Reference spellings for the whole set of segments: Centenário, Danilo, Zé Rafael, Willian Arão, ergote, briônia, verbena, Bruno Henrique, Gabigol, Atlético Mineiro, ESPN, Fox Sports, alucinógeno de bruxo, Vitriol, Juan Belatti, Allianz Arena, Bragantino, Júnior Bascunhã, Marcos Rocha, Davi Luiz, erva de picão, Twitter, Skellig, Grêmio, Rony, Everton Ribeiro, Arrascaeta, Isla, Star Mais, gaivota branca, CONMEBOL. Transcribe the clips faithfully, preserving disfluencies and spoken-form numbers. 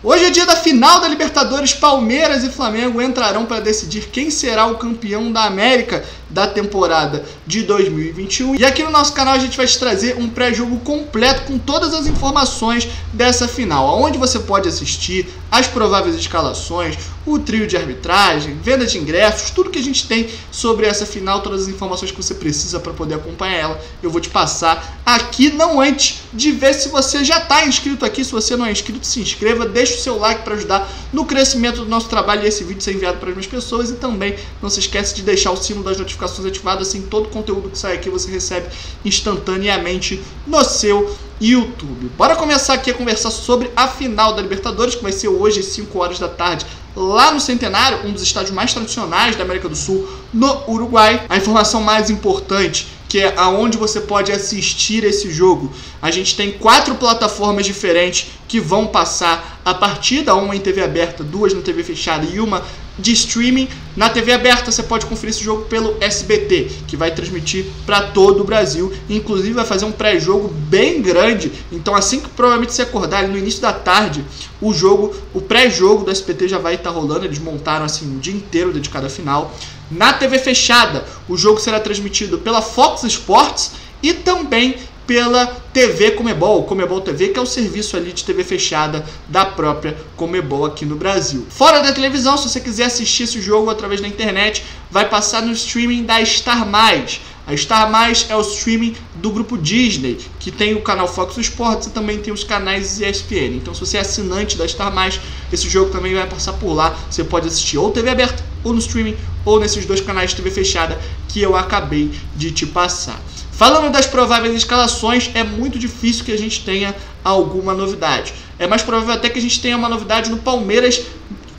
Hoje é dia da final da Libertadores. Palmeiras e Flamengo entrarão para decidir quem será o campeão da América da temporada de dois mil e vinte e um. E aqui no nosso canal a gente vai te trazer um pré-jogo completo com todas as informações dessa final, aonde você pode assistir, as prováveis escalações, o trio de arbitragem, venda de ingressos, tudo que a gente tem sobre essa final, todas as informações que você precisa para poder acompanhar ela. Eu vou te passar aqui, não antes de ver se você já está inscrito aqui. Se você não é inscrito, se inscreva, deixa o seu like para ajudar no crescimento do nosso trabalho e esse vídeo ser enviado para as mais pessoas. E também não se esquece de deixar o sino das notificações ativado, assim todo conteúdo que sai aqui você recebe instantaneamente no seu YouTube. Bora começar aqui a conversar sobre a final da Libertadores, que vai ser hoje às cinco horas da tarde, lá no Centenário, um dos estádios mais tradicionais da América do Sul, no Uruguai. A informação mais importante, que é aonde você pode assistir esse jogo. A gente tem quatro plataformas diferentes que vão passar a partida, uma em T V aberta, duas na T V fechada e uma de streaming. Na T V aberta você pode conferir esse jogo pelo S B T, que vai transmitir para todo o Brasil, inclusive vai fazer um pré-jogo bem grande. Então assim que provavelmente você acordar ali no início da tarde, o jogo, o pré-jogo do S B T já vai estar rolando. Eles montaram assim um dia inteiro dedicado à final. Na T V fechada, o jogo será transmitido pela Fox Sports e também pela T V CONMEBOL, CONMEBOL T V, que é o serviço ali de T V fechada da própria CONMEBOL aqui no Brasil. Fora da televisão, se você quiser assistir esse jogo através da internet, vai passar no streaming da Star Mais. A Star Mais é o streaming do grupo Disney, que tem o canal Fox Sports e também tem os canais E S P N. Então, se você é assinante da Star Mais, esse jogo também vai passar por lá. Você pode assistir ou T V aberta, ou no streaming, ou nesses dois canais de T V fechada que eu acabei de te passar. Falando das prováveis escalações, é muito difícil que a gente tenha alguma novidade. É mais provável até que a gente tenha uma novidade no Palmeiras,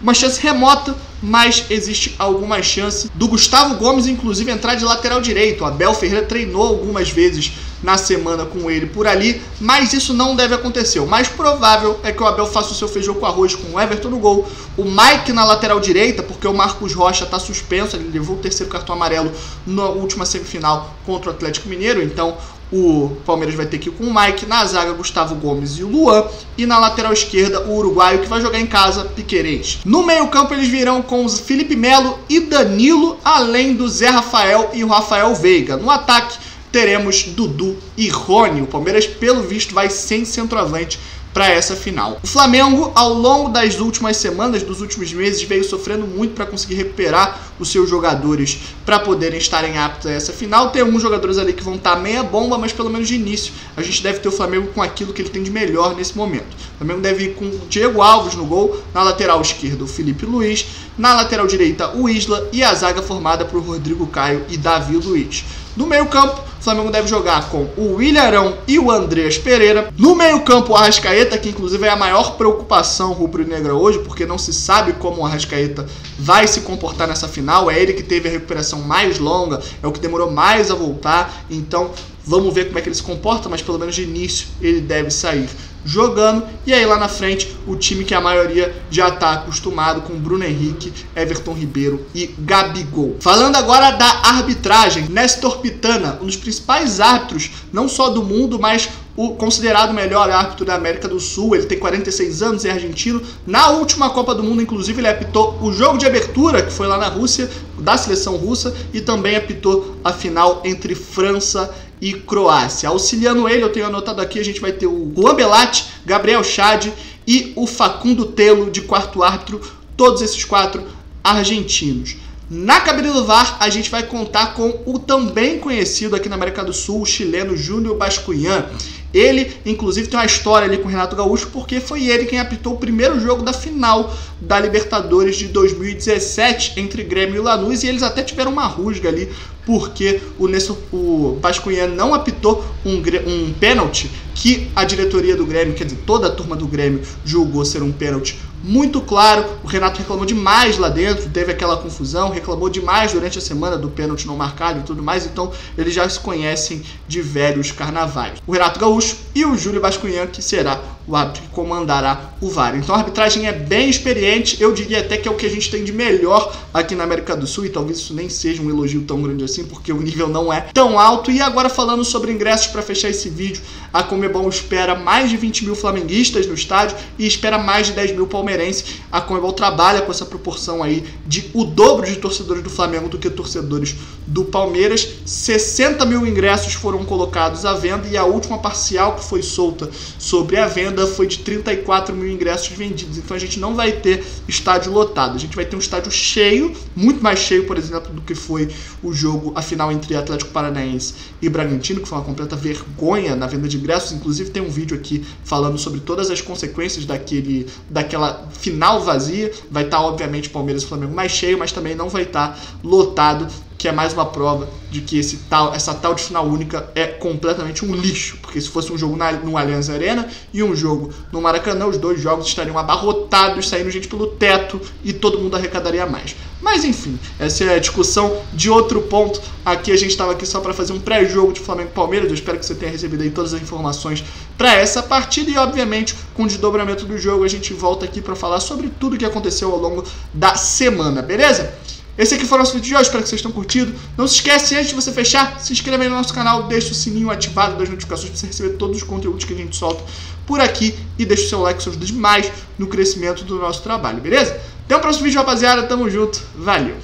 uma chance remota, mas existe alguma chance do Gustavo Gomes, inclusive, entrar de lateral direito. O Abel Ferreira treinou algumas vezes na semana com ele por ali, mas isso não deve acontecer. O mais provável é que o Abel faça o seu feijão com arroz com o Everton no gol, o Mike na lateral direita, porque o Marcos Rocha está suspenso, ele levou o terceiro cartão amarelo na última semifinal contra o Atlético Mineiro, então o Palmeiras vai ter que ir com o Mike. Na zaga, Gustavo Gomes e o Luan. E na lateral esquerda, o uruguaio que vai jogar em casa, Piquerez. No meio campo, eles virão com o Felipe Melo e Danilo, além do Zé Rafael e o Rafael Veiga. No ataque, teremos Dudu e Rony. O Palmeiras, pelo visto, vai sem centroavante para essa final. O Flamengo, ao longo das últimas semanas, dos últimos meses, veio sofrendo muito para conseguir recuperar os seus jogadores para poderem estarem aptos a essa final. Tem alguns jogadores ali que vão estar meia bomba, mas pelo menos de início a gente deve ter o Flamengo com aquilo que ele tem de melhor nesse momento. O Flamengo deve ir com o Diego Alves no gol, na lateral esquerda o Felipe Luiz, na lateral direita o Isla e a zaga formada por Rodrigo Caio e Davi Luiz. No meio campo, o Flamengo deve jogar com o Willian Arão e o Andrés Pereira. No meio campo, o Arrascaeta, que inclusive é a maior preocupação rubro-negra hoje, porque não se sabe como o Arrascaeta vai se comportar nessa final. É ele que teve a recuperação mais longa, é o que demorou mais a voltar. Então, vamos ver como é que ele se comporta, mas pelo menos de início ele deve sair jogando. E aí lá na frente, o time que a maioria já está acostumado com Bruno Henrique, Everton Ribeiro e Gabigol. Falando agora da arbitragem, Néstor Pitana, um dos principais árbitros, não só do mundo, mas o considerado melhor árbitro da América do Sul. Ele tem quarenta e seis anos, é argentino. Na última Copa do Mundo, inclusive, ele apitou o jogo de abertura, que foi lá na Rússia, da seleção russa, e também apitou a final entre França e Croácia. Auxiliando ele, eu tenho anotado aqui, a gente vai ter o Juan Belatti, Gabriel Chad e o Facundo Telo de quarto árbitro, todos esses quatro argentinos. Na cabine do V A R, a gente vai contar com o também conhecido aqui na América do Sul, o chileno Júnior Bascunhã. Ele, inclusive, tem uma história ali com o Renato Gaúcho, porque foi ele quem apitou o primeiro jogo da final da Libertadores de dois mil e dezessete entre Grêmio e Lanús, e eles até tiveram uma rusga ali, porque o, Néstor, o Bascunhã não apitou um, um pênalti que a diretoria do Grêmio, quer dizer, toda a turma do Grêmio, julgou ser um pênalti muito claro. O Renato reclamou demais lá dentro, teve aquela confusão, reclamou demais durante a semana do pênalti não marcado e tudo mais, então eles já se conhecem de velhos carnavais. O Renato Gaúcho e o Júlio Bascunhã, que será o árbitro que comandará o V A R. Então a arbitragem é bem experiente, eu diria até que é o que a gente tem de melhor aqui na América do Sul, e talvez isso nem seja um elogio tão grande assim, porque o nível não é tão alto. E agora falando sobre ingressos, para fechar esse vídeo, a CONMEBOL espera mais de vinte mil flamenguistas no estádio e espera mais de dez mil palmeirenses. A CONMEBOL trabalha com essa proporção aí de o dobro de torcedores do Flamengo do que torcedores do Palmeiras. sessenta mil ingressos foram colocados à venda, e a última parcial que foi solta sobre a venda foi de trinta e quatro mil ingressos vendidos. Então a gente não vai ter estádio lotado, a gente vai ter um estádio cheio, muito mais cheio, por exemplo, do que foi o jogo, a final entre Atlético Paranaense e Bragantino, que foi uma completa vergonha na venda de ingressos. Inclusive tem um vídeo aqui falando sobre todas as consequências daquele, daquela final vazia. Vai estar, obviamente, Palmeiras e Flamengo mais cheio, mas também não vai estar lotado, que é mais uma prova de que esse tal, essa tal de final única é completamente um lixo, porque se fosse um jogo na, no Allianz Arena e um jogo no Maracanã, os dois jogos estariam abarrotados, saindo gente pelo teto e todo mundo arrecadaria mais. Mas enfim, essa é a discussão de outro ponto. Aqui a gente estava aqui só para fazer um pré-jogo de Flamengo e Palmeiras. Eu espero que você tenha recebido aí todas as informações para essa partida, e obviamente com o desdobramento do jogo a gente volta aqui para falar sobre tudo o que aconteceu ao longo da semana, beleza? Esse aqui foi o nosso vídeo de hoje, espero que vocês tenham curtido. Não se esquece, antes de você fechar, se inscreva aí no nosso canal, deixa o sininho ativado das notificações para você receber todos os conteúdos que a gente solta por aqui, e deixa o seu like, isso ajuda demais no crescimento do nosso trabalho, beleza? Até o próximo vídeo, rapaziada, tamo junto, valeu!